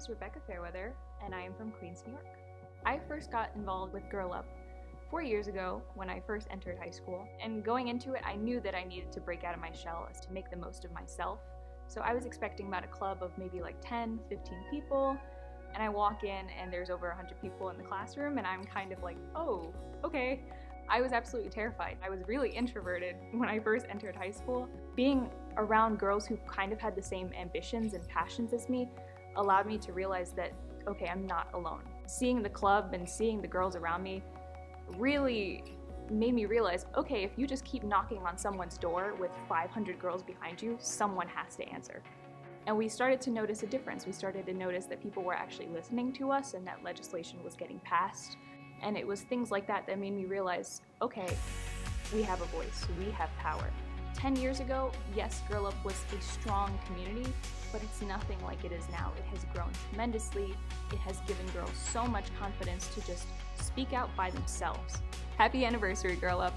is Rebecca Fairweather, and I am from Queens, New York. I first got involved with Girl Up 4 years ago when I first entered high school, and going into it I knew that I needed to break out of my shell as to make the most of myself. So I was expecting about a club of maybe like 10, 15 people, and I walk in and there's over 100 people in the classroom, and I'm kind of like, oh, okay. I was absolutely terrified. I was really introverted when I first entered high school. Being around girls who kind of had the same ambitions and passions as me allowed me to realize that, okay, I'm not alone. Seeing the club and seeing the girls around me really made me realize, okay, if you just keep knocking on someone's door with 500 girls behind you, someone has to answer. And we started to notice a difference. We started to notice that people were actually listening to us and that legislation was getting passed. And it was things like that that made me realize, okay, we have a voice, we have power. 10 years ago, yes, Girl Up was a strong community, but it's nothing like it is now. It has grown tremendously. It has given girls so much confidence to just speak out by themselves. Happy anniversary, Girl Up.